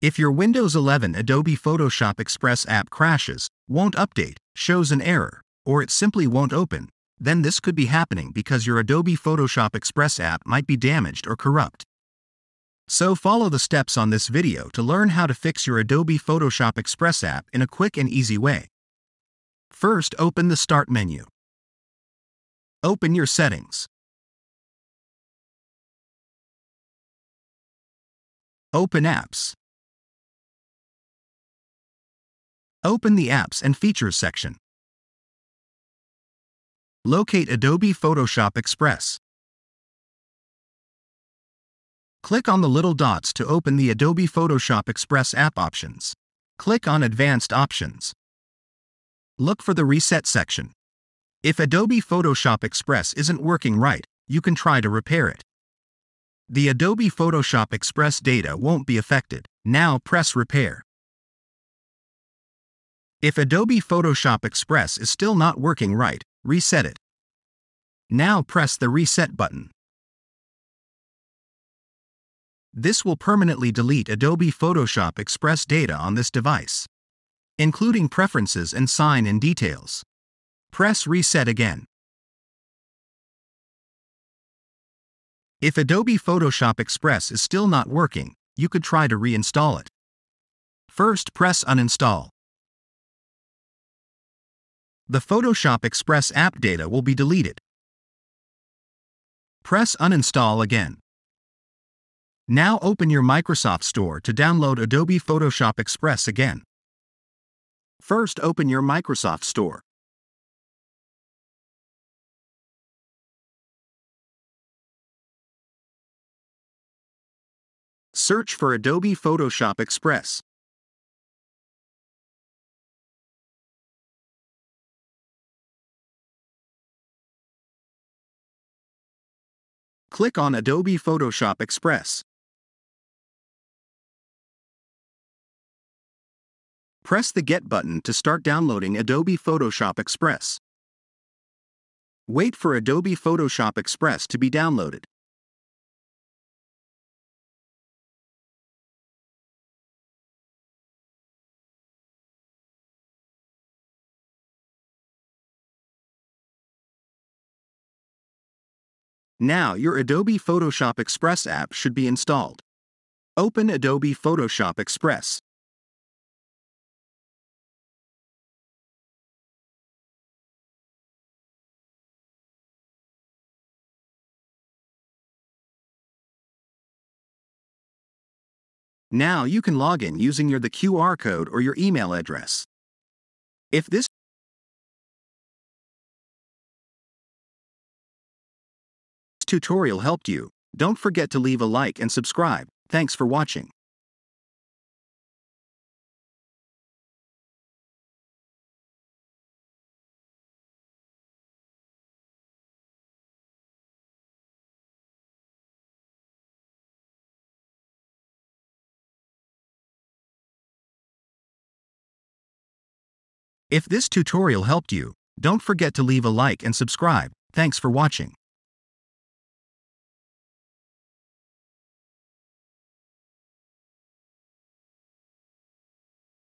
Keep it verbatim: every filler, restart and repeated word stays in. If your Windows eleven Adobe Photoshop Express app crashes, won't update, shows an error, or it simply won't open, then this could be happening because your Adobe Photoshop Express app might be damaged or corrupt. So follow the steps on this video to learn how to fix your Adobe Photoshop Express app in a quick and easy way. First, open the Start menu. Open your settings. Open Apps. Open the Apps and Features section. Locate Adobe Photoshop Express. Click on the little dots to open the Adobe Photoshop Express app options. Click on Advanced Options. Look for the Reset section. If Adobe Photoshop Express isn't working right, you can try to repair it. The Adobe Photoshop Express data won't be affected. Now press Repair. If Adobe Photoshop Express is still not working right, reset it. Now press the Reset button. This will permanently delete Adobe Photoshop Express data on this device, including preferences and sign-in details. Press Reset again. If Adobe Photoshop Express is still not working, you could try to reinstall it. First, press Uninstall. The Photoshop Express app data will be deleted. Press Uninstall again. Now open your Microsoft Store to download Adobe Photoshop Express again. First, open your Microsoft Store. Search for Adobe Photoshop Express. Click on Adobe Photoshop Express. Press the Get button to start downloading Adobe Photoshop Express. Wait for Adobe Photoshop Express to be downloaded. Now your Adobe Photoshop Express app should be installed. Open Adobe Photoshop Express. Now you can log in using your the Q R code or your email address. If this tutorial helped you, don't forget to leave a like and subscribe. Thanks for watching. If this tutorial helped you, don't forget to leave a like and subscribe. Thanks for watching.